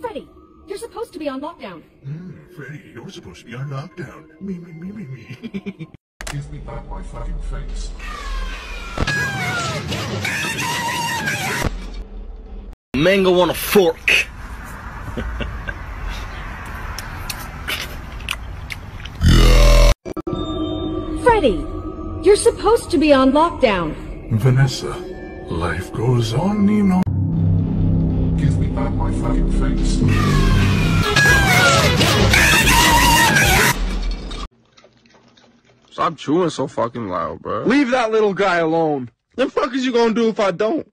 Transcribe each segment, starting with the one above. Freddy, you're supposed to be on lockdown. Freddy, you're supposed to be on lockdown. Me. Give me back my fucking face. Mangle on a fork. Freddy, you're supposed to be on lockdown. Vanessa, life goes on, you know. Give me back my fucking face. Stop chewing so fucking loud, bro. Leave that little guy alone. The fuck is you gonna do if I don't?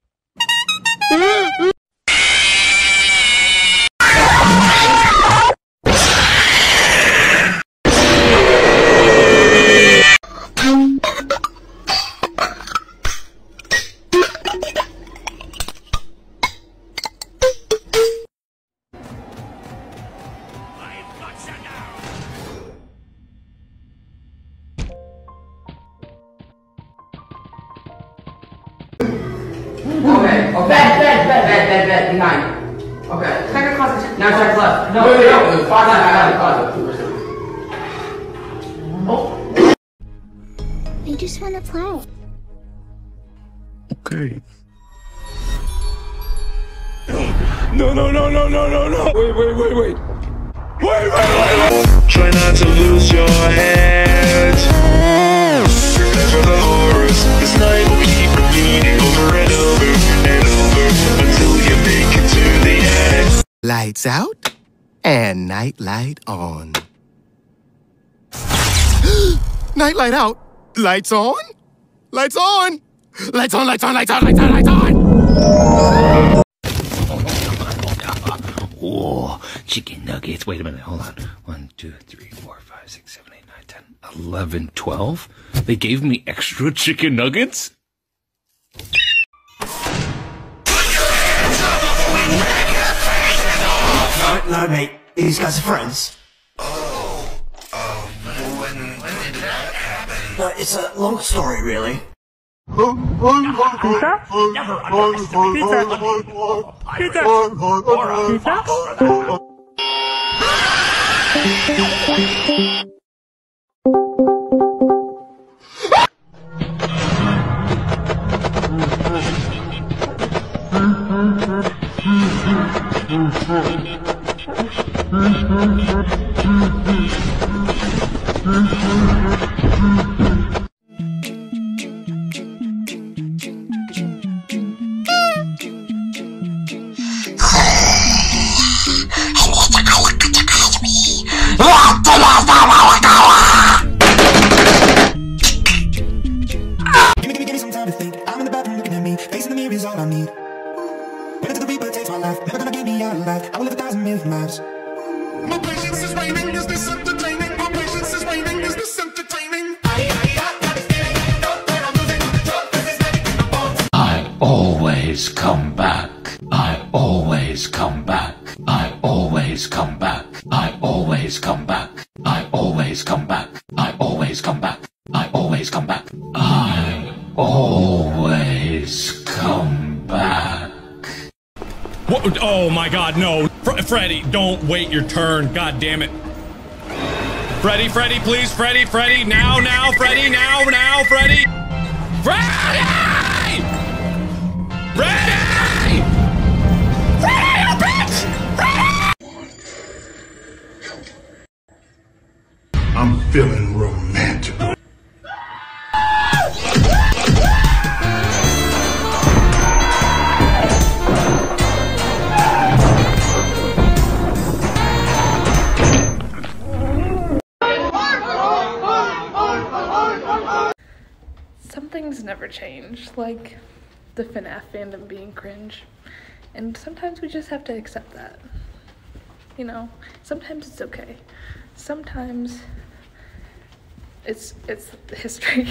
Bed, behind. Okay. Check your closet. Now check left. No, wait, no, no. Closet. Oh. I just want to play. Okay. No. Wait. Try not to lose your head. Remember the horrors. This night will keep repeating over and over and over. Lights out and night light on. Night light out, lights on, lights on, lights on, lights on, lights on, lights on, lights on. Oh, chicken nuggets. Wait a minute, hold on. 1, 2, 3, 4, 5, 6, 7, 8, 9, 10, 11, 12. They gave me extra chicken nuggets? No, mate, these guys are friends. When did that happen? No, it's a long story, really. Pizza? What? Oh my God, no. Freddy, don't wait your turn. God damn it. Freddy, please. Freddy. Now, Freddy. Now, Freddy. Freddy! Freddy, you bitch! Freddy! I'm feeling romantic. Never change, like the FNAF fandom being cringe, and sometimes we just have to accept that, you know. Sometimes it's okay, sometimes it's history.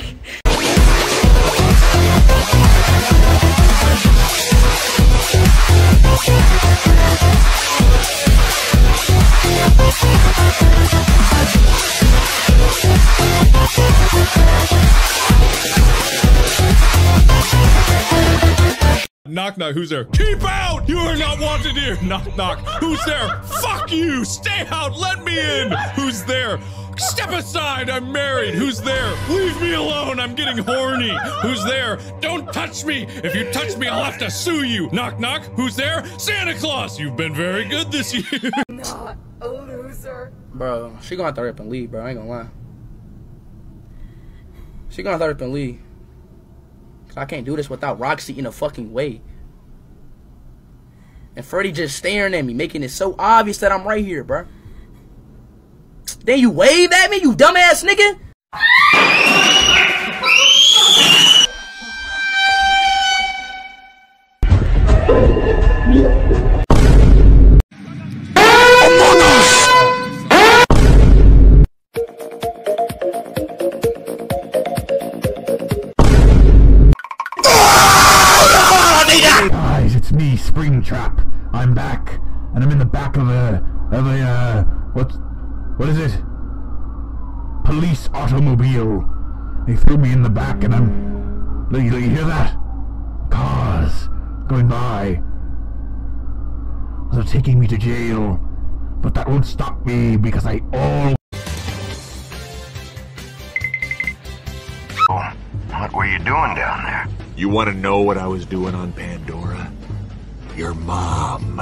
Knock, knock, who's there? Keep out! You are not wanted here! Knock, knock, who's there? Fuck you! Stay out, let me in! Who's there? Step aside, I'm married! Who's there? Leave me alone, I'm getting horny! Who's there? Don't touch me! If you touch me, I'll have to sue you! Knock, knock, who's there? Santa Claus! You've been very good this year! Not a loser. Bro, she gonna have to rip and leave, bro, I ain't gonna lie. She gonna have to rip and leave. I can't do this without Roxy in a fucking way. And Freddy just staring at me, making it so obvious that I'm right here, bro. Then you wave at me, you dumbass nigga. Springtrap, I'm back, and I'm in the back of a what is it? Police automobile. They threw me in the back, and I'm. You hear that? Cars going by. They're taking me to jail, but that won't stop me because I all. Oh, what were you doing down there? You want to know what I was doing on Pandora? Your mom.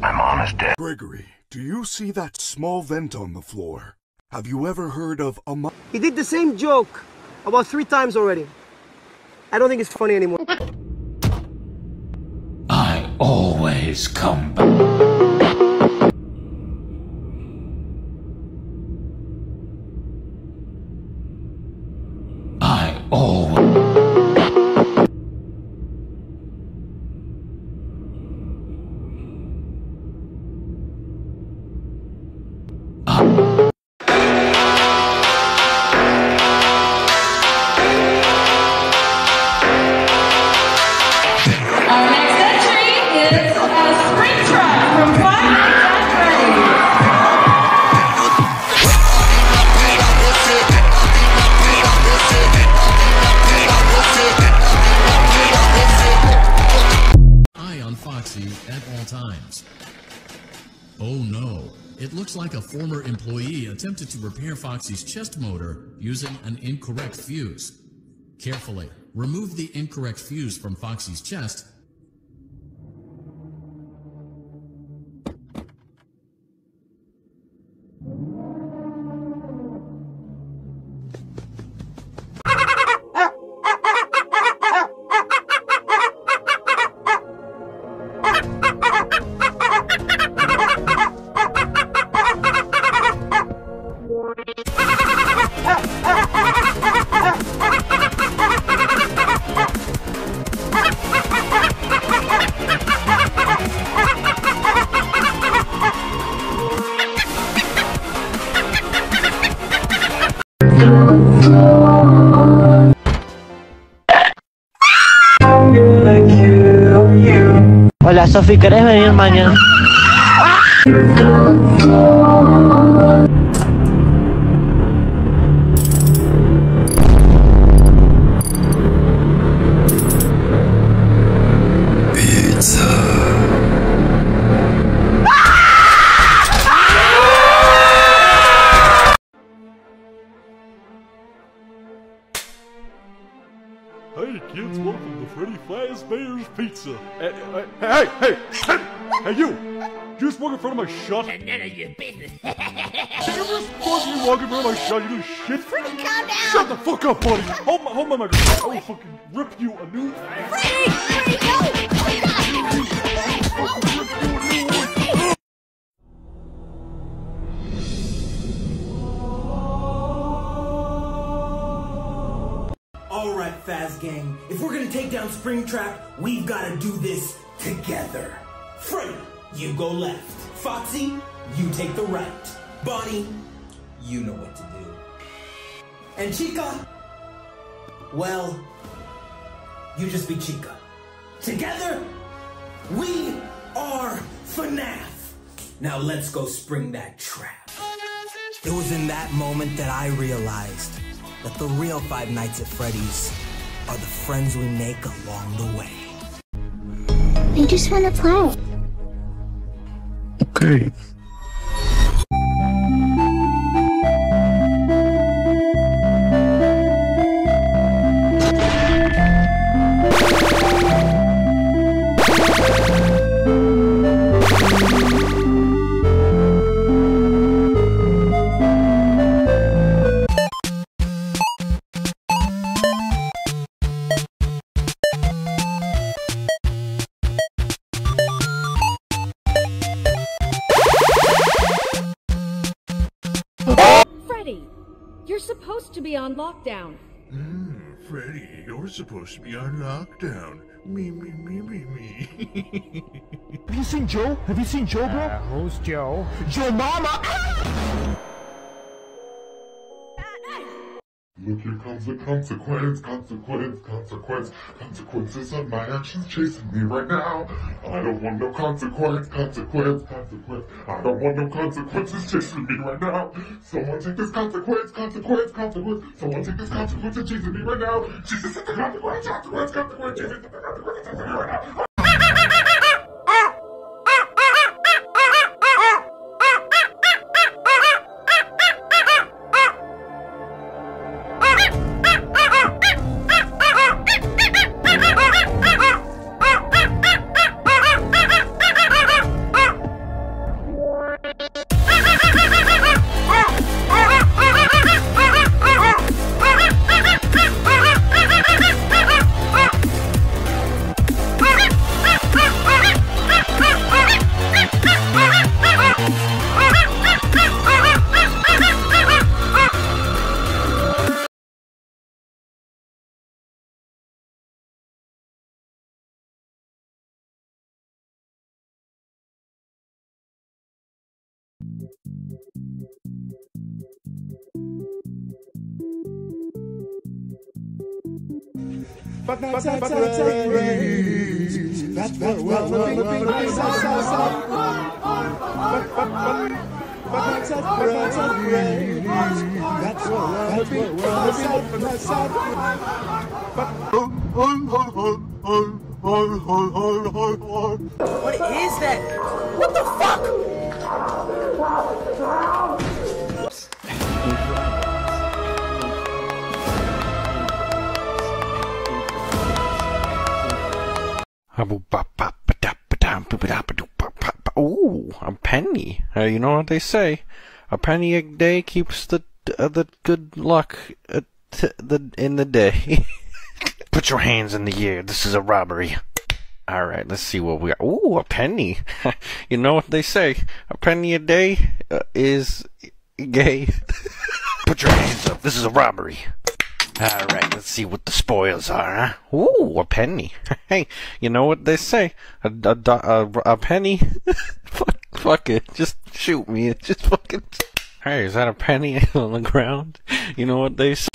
My mom is dead. Gregory, do you see that small vent on the floor? Have you ever heard of a mom? He did the same joke about 3 times already. I don't think it's funny anymore. I always come back. Like a former employee attempted to repair Foxy's chest motor using an incorrect fuse. Carefully remove the incorrect fuse from Foxy's chest. Hola Sofi, ¿querés venir mañana? Hey kids, welcome to Freddy Fazbear's Pizza. Hey you! You just walk in front of my shot. None of your business. You just fucking walk in front of my shot, you little shit. Freddy, calm down! Shut the fuck up, buddy! Hold my microphone. I will fucking rip you a new. Freddy! Freddy, no! Oh my God! Faz gang, if we're gonna take down Springtrap, we've gotta do this together. Freddy, you go left. Foxy, you take the right. Bonnie, you know what to do. And Chica, well, you just be Chica. Together, we are FNAF. Now let's go spring that trap. It was in that moment that I realized that the real Five Nights at Freddy's are the friends we make along the way. I just want to play. Okay. On lockdown. Freddy, you're supposed to be on lockdown. Me. Have you seen Joe? Have you seen Joe, bro? Who's Joe? Joe Mama! Look, here comes the consequence. Consequences of my actions chasing me right now. I don't want no consequence. I don't want no consequences chasing me right now. Someone take this consequence. Someone take this consequence and chasing me right now. Jesus, it's the consequence. Jesus, it's the consequence chasing me right now. What is that? What the fuck? Oops. Ooh, a penny. You know what they say. A penny a day keeps the good luck in the day. Put your hands in the air. This is a robbery. Alright, let's see what we got. Ooh, a penny. You know what they say. A penny a day is gay. Put your hands up. This is a robbery. Alright, let's see what the spoils are, huh? Ooh, a penny. Hey, you know what they say? A penny? fuck it, just shoot me. Just fucking... Hey, is that a penny on the ground? You know what they say?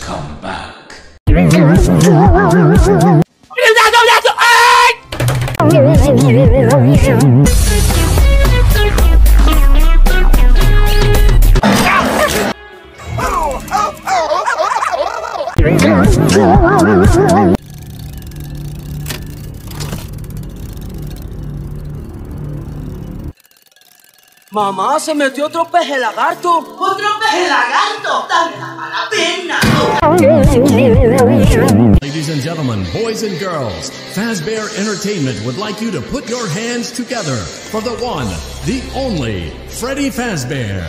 Come back. Mamá, se metió otro pejelagarto. ¡Otro pejelagarto! ¡Dame la mala pena! Ladies and gentlemen, boys and girls, Fazbear Entertainment would like you to put your hands together for the one, the only, Freddy Fazbear.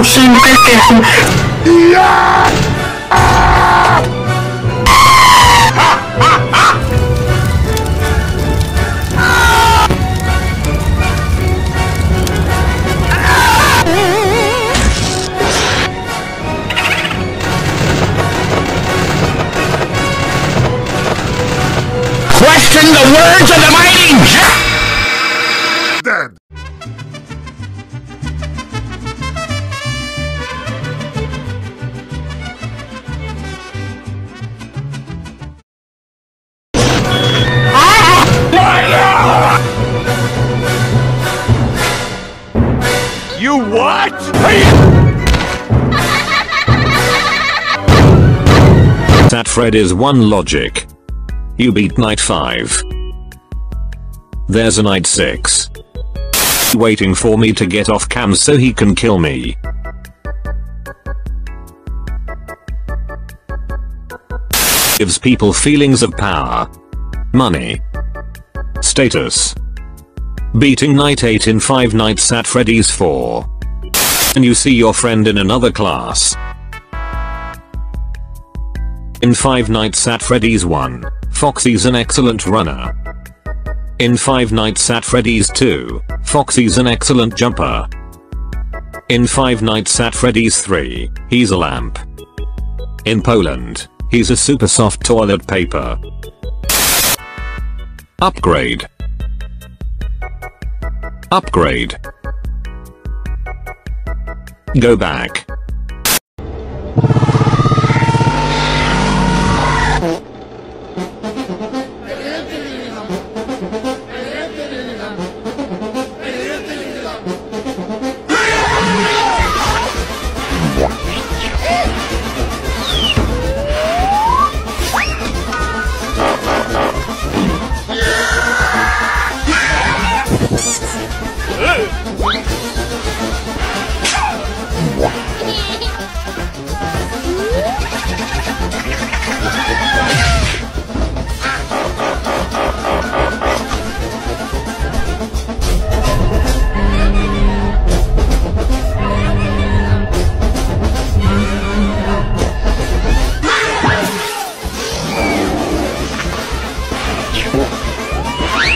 Question the words of the mighty Jack! Dead. You what? That Fred is one logic. You beat night 5. There's a night 6. Waiting for me to get off cam so he can kill me. Gives people feelings of power. Money. Status. Beating night 8 in Five Nights at Freddy's 4. And you see your friend in another class. In Five Nights at Freddy's 1. Foxy's an excellent runner. In Five Nights at Freddy's 2, Foxy's an excellent jumper. In Five Nights at Freddy's 3, he's a lamp. In Poland, he's a super soft toilet paper. Upgrade. Upgrade. Go back. Hi.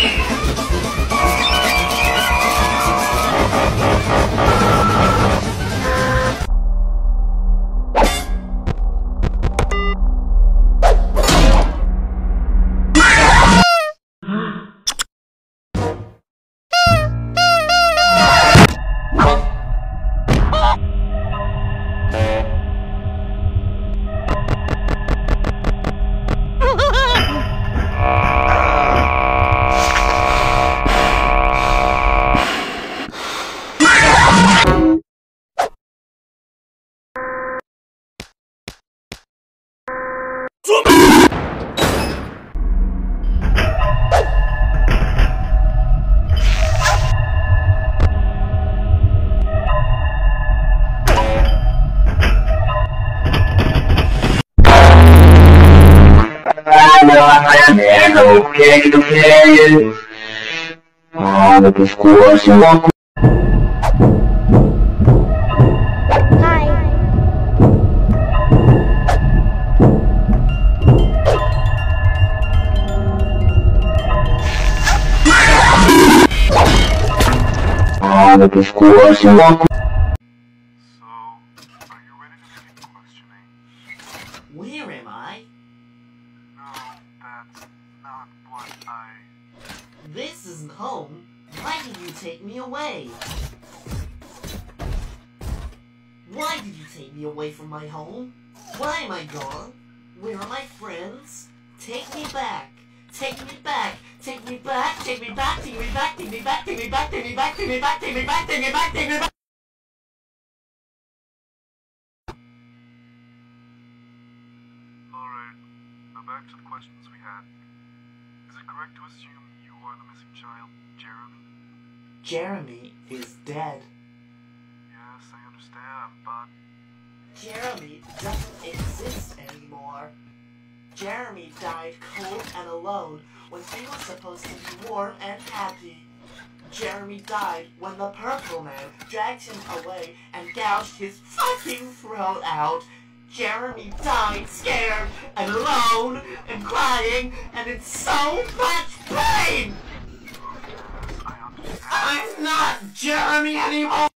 So, are you ready to sleep questioning? Where am I? No, that's not what I... This isn't home. Why did you take me away? Why did you take me away from my home? Why am I gone? Where are my friends? Take me back! Take me back! Take me back! Take me back! Take me back! Take me back! Take me back! Take me back! Take me back! Take me back! Take me back! Take me back! Alright, now back to the questions we had. Is it correct to assume you are the missing child, Jeremy? Jeremy is dead. Yes, I understand, but... Jeremy doesn't exist anymore. Jeremy died cold and alone when he was supposed to be warm and happy. Jeremy died when the purple man dragged him away and gouged his fucking throat out. Jeremy died scared and alone and crying and in so much pain! I'm not Jeremy anymore!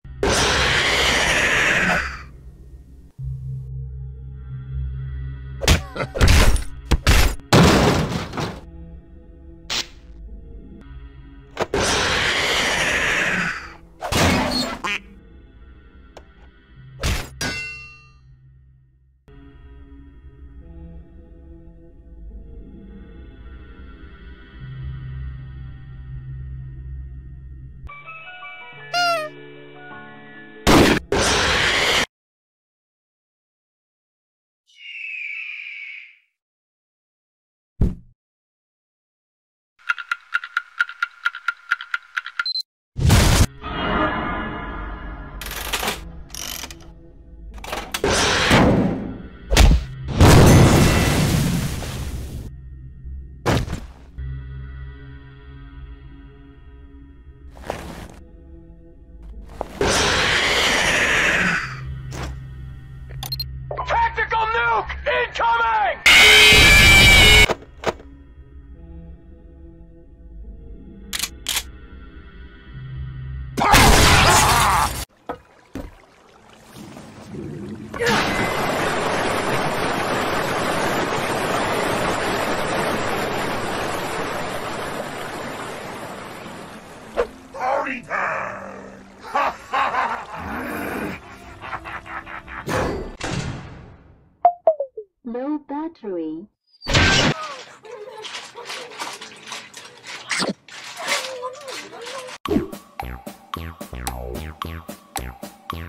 Low battery.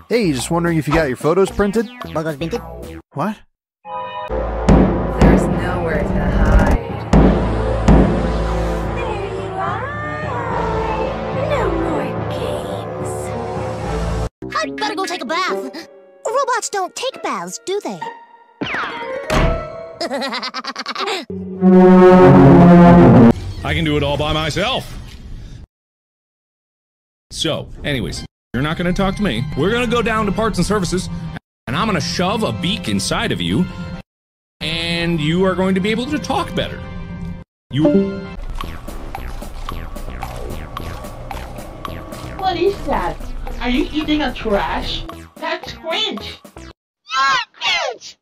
Hey, just wondering if you got your photos printed? Photos printed? What? There's nowhere to hide. There you are. No more games. I'd better go take a bath. Robots don't take baths, do they? I can do it all by myself. So, anyways, you're not gonna talk to me. We're gonna go down to parts and services, and I'm gonna shove a beak inside of you, and you are going to be able to talk better. What is that? Are you eating a trash? That's cringe. Yeah, cringe!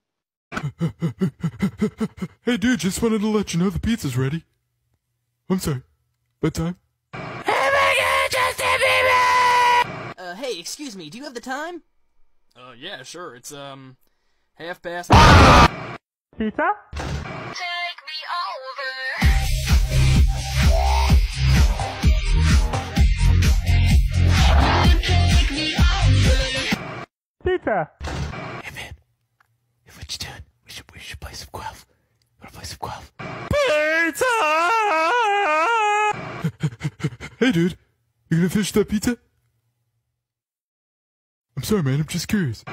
Hey dude, just wanted to let you know the pizza's ready. I'm sorry. Bedtime? Oh my god, Justin Bieber! Hey, excuse me, do you have the time? Yeah, sure, it's, 1:30. Pizza? Take me over! Take me over! Pizza! Hey man, if what you doing? We should play some Guelph. Wanna play some Guelph? Pizza! Hey dude, you gonna finish that pizza? I'm sorry man, I'm just curious.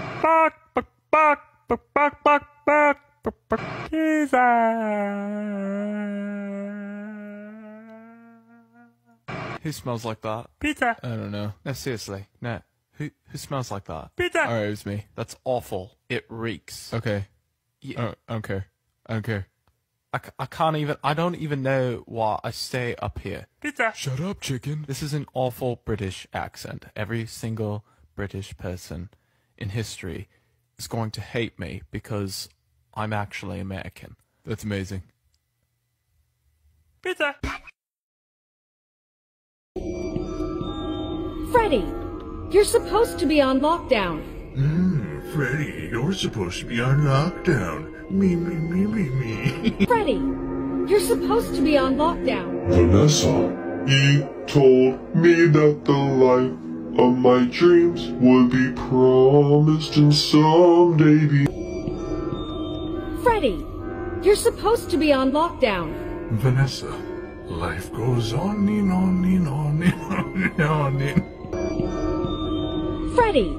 Who smells like that? Pizza! I don't know. No, seriously, no. Who smells like that? Pizza! Alright, it was me. That's awful. It reeks. Okay. Yeah. I don't care. I don't care. I can't even. I don't even know why I stay up here. Pizza. Shut up, chicken. This is an awful British accent. Every single British person in history is going to hate me because I'm actually American. That's amazing. Pizza. Freddy, you're supposed to be on lockdown. Freddy, you're supposed to be on lockdown. Me. Freddy, you're supposed to be on lockdown. Vanessa, you told me that the life of my dreams would be promised and someday be... Freddy, you're supposed to be on lockdown. Vanessa, life goes on and on and on and on and on and... Freddy!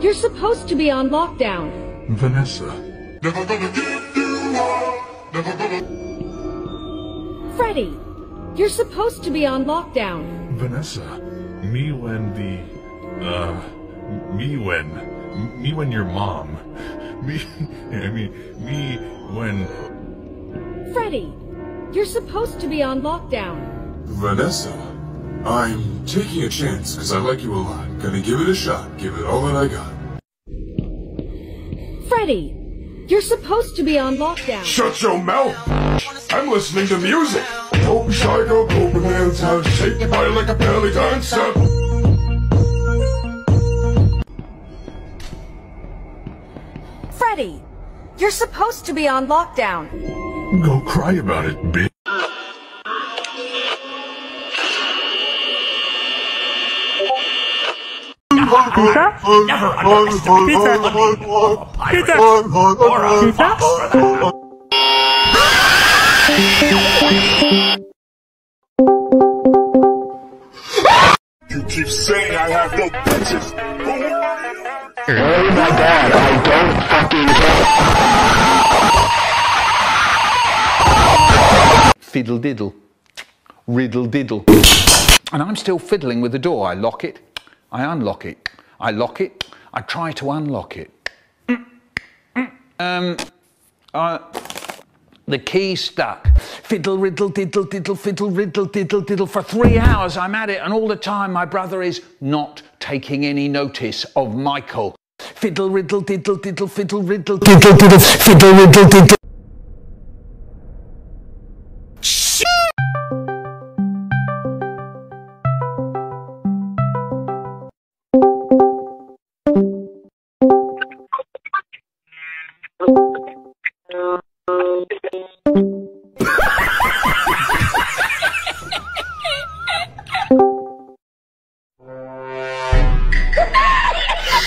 You're supposed to be on lockdown. Vanessa. Never gonna give you up. Never gonna... Freddy, you're supposed to be on lockdown. Vanessa, me when your mom, me when... Freddy, you're supposed to be on lockdown. Vanessa, I'm taking a chance because I like you a lot. Gonna give it a shot, give it all that I got. Freddy, you're supposed to be on lockdown. Shut your mouth! I'm listening to music! Don't be shy, go open hands, shake your body like a belly dancer! Freddy, you're supposed to be on lockdown. Go cry about it, bitch. Pizza? Never understood pizza and lemonade or a pirate. Pizza. Or a pizza? Fox for that. You keep saying I have no bitches. Oh my god, I don't fucking know. Fiddle diddle. Riddle diddle. And I'm still fiddling with the door. I lock it. I unlock it. I lock it. I try to unlock it. The key stuck. Fiddle, riddle, diddle, diddle, fiddle, riddle, diddle, diddle. For 3 hours I'm at it, and all the time my brother is not taking any notice of Michael. Fiddle, riddle, diddle, diddle, fiddle, riddle, diddle, diddle, fiddle, riddle, diddle.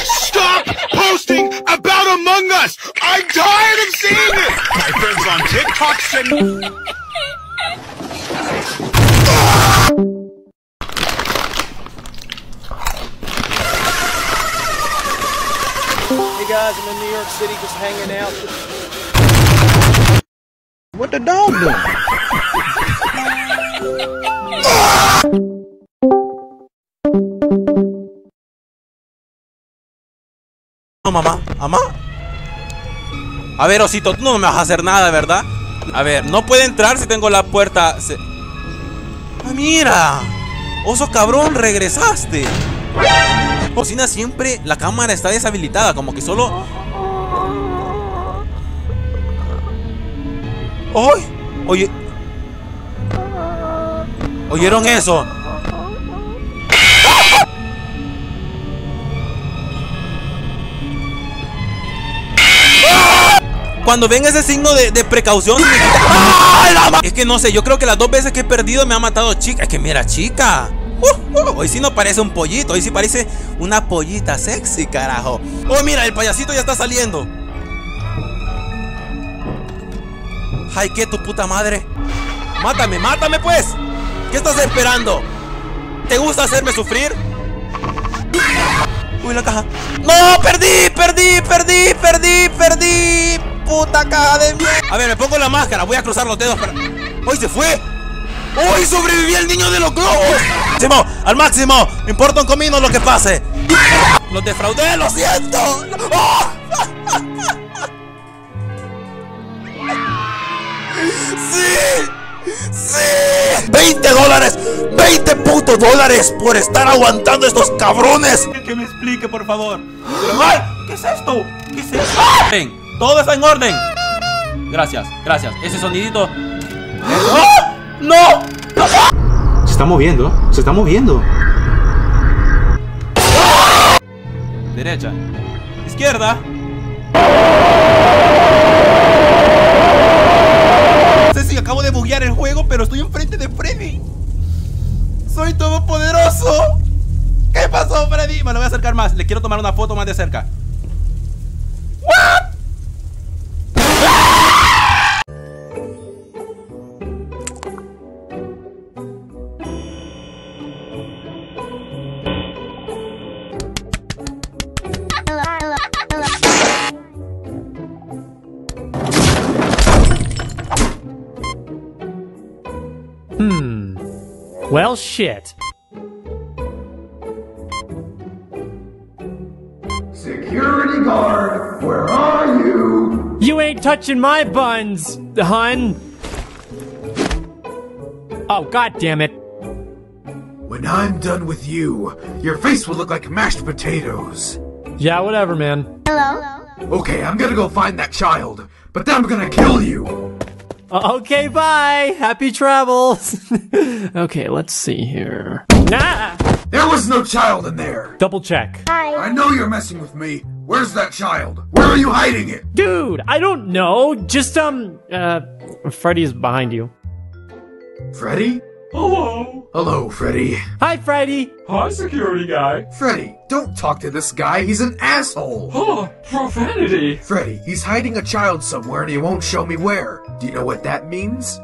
Stop posting about Among Us! I'm tired of seeing this! My friends on TikTok send... Hey guys, I'm in New York City just hanging out. What the dog doing? No, mamá, mamá. A ver, Osito, tú no me vas a hacer nada, ¿verdad? A ver, no puede entrar si tengo la puerta. Ah, mira. Oso cabrón, regresaste. Cocina siempre, la cámara está deshabilitada, como que solo... ¡Oye! ¡Oye! ¿Oyeron eso? Cuando ven ese signo de precaución me... Es que no sé, yo creo que las 2 veces que he perdido me ha matado Chica. Es que mira, Chica. Hoy sí no parece un pollito, hoy sí parece una pollita sexy, carajo. Oh, mira, el payasito ya está saliendo. Ay, qué tu puta madre. Mátame, mátame pues. ¿Qué estás esperando? ¿Te gusta hacerme sufrir? Uy, la caja. No, perdí. Puta caja de mierda. A ver, me pongo la máscara, voy a cruzar los dedos para... ¡Hoy se fue! ¡Hoy sobreviví el niño de los globos! ¡Al máximo! ¡Me importa un comino lo que pase! ¡Los defraudé! ¡Lo siento! ¡Oh! ¡Sí! ¡Sí! $20! $20 putos dólares por estar aguantando estos cabrones. Que me explique, por favor. ¡Ay! ¿Qué es esto? ¿Qué es esto? ¡Ven! ¡Todo está en orden! Gracias, gracias. Ese sonidito... ¡Oh! ¡No! Se está moviendo, se está moviendo. Derecha, izquierda. No sé si acabo de buguear el juego, pero estoy enfrente de Freddy. Soy todopoderoso. ¿Qué pasó, Freddy? Me lo voy a acercar más, le quiero tomar una foto más de cerca. Well, shit. guard, where are you? You ain't touching my buns, hun. Oh, god damn it. When I'm done with you, your face will look like mashed potatoes. Yeah, whatever, man. Hello? Okay, I'm gonna go find that child, but then I'm gonna kill you. Okay, bye. Happy travels. Okay, let's see here. Nah! There was no child in there. Double check. Hi. I know you're messing with me. Where's that child? Where are you hiding it? Dude, I don't know. Just, Freddy is behind you. Freddy? Hello. Hello, Freddy. Hi, Freddy. Hi, security guy. Freddy, don't talk to this guy. He's an asshole. Huh, profanity. Freddy, he's hiding a child somewhere and he won't show me where. Do you know what that means?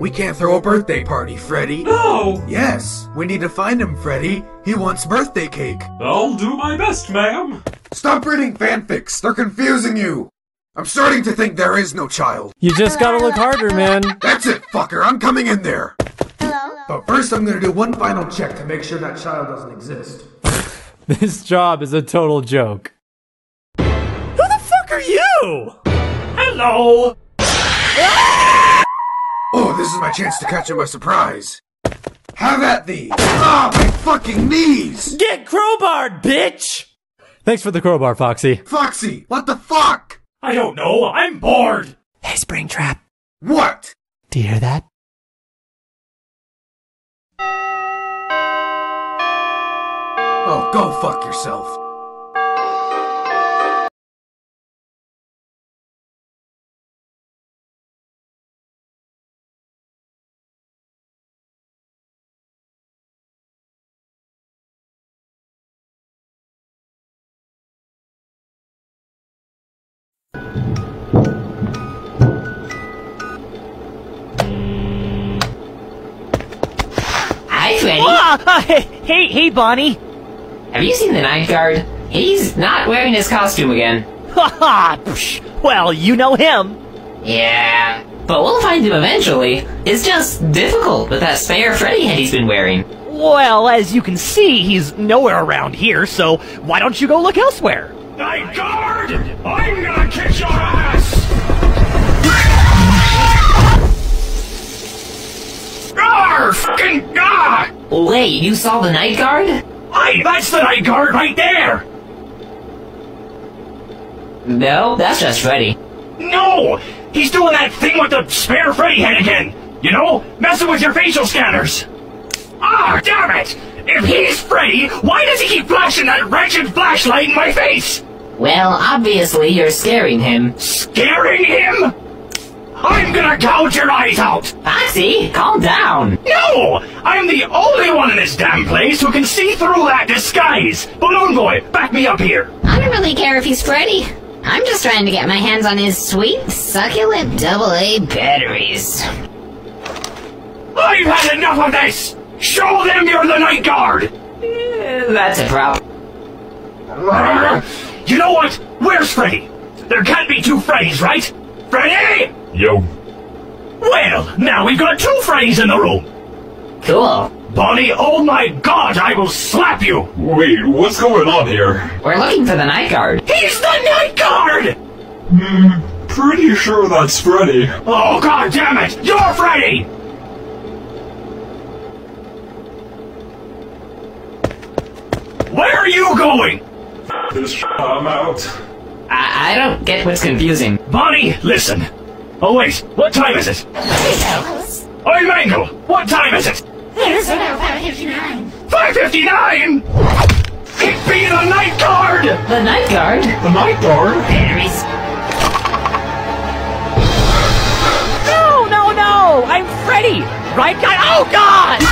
We can't throw a birthday party, Freddy. No! Yes, we need to find him, Freddy. He wants birthday cake. I'll do my best, ma'am. Stop reading fanfics. They're confusing you. I'm starting to think there is no child. You just gotta look harder, man. That's it, fucker. I'm coming in there. Hello? But first, I'm gonna do one final check to make sure that child doesn't exist. This job is a total joke. Who the fuck are you? Hello? Oh, this is my chance to catch him by surprise. Have at thee! Ah, my fucking knees! Get crowbarred, bitch! Thanks for the crowbar, Foxy. Foxy, what the fuck? I don't know, I'm bored! Hey, Springtrap. What? Do you hear that? Oh, go fuck yourself. Hey, Bonnie! Have you seen the night guard? He's not wearing his costume again. Ha ha! Well, you know him! Yeah, but we'll find him eventually. It's just difficult with that spare Freddy head he's been wearing. Well, as you can see, he's nowhere around here, so why don't you go look elsewhere? Night guard! I'm gonna kick your ass! Arr, fucking God! Wait, you saw the night guard? Hey, that's the night guard right there! No, that's just Freddy. No! He's doing that thing with the spare Freddy head again! You know, messing with your facial scanners! Ah, damn it! If he's Freddy, why does he keep flashing that wretched flashlight in my face? Well, obviously you're scaring him. Scaring him?! I'm gonna gouge your eyes out! Foxy, calm down! No! I'm the only one in this damn place who can see through that disguise! Balloon Boy, back me up here! I don't really care if he's Freddy. I'm just trying to get my hands on his sweet, succulent AA batteries. I've had enough of this! Show them you're the night guard! That's a problem. You know what? Where's Freddy? There can't be two Freddys, right? Freddy! Yo. Well, now we've got two Freddys in the room. Cool. Bonnie, oh my god, I will slap you. Wait, what's going on here? We're looking for the night guard. He's the night guard! Hmm, pretty sure that's Freddy. Oh god damn it, you're Freddy! Where are you going? F this shit, I'm out. I don't get what's confusing. Bonnie, listen. Oh wait, what time is it? 3 hours. Oi, Mangle, what time is it? It's about 5:59. 5:59?! It be the night guard! The night guard? The night guard? Batteries. No! I'm Freddy! Right guy? Oh god!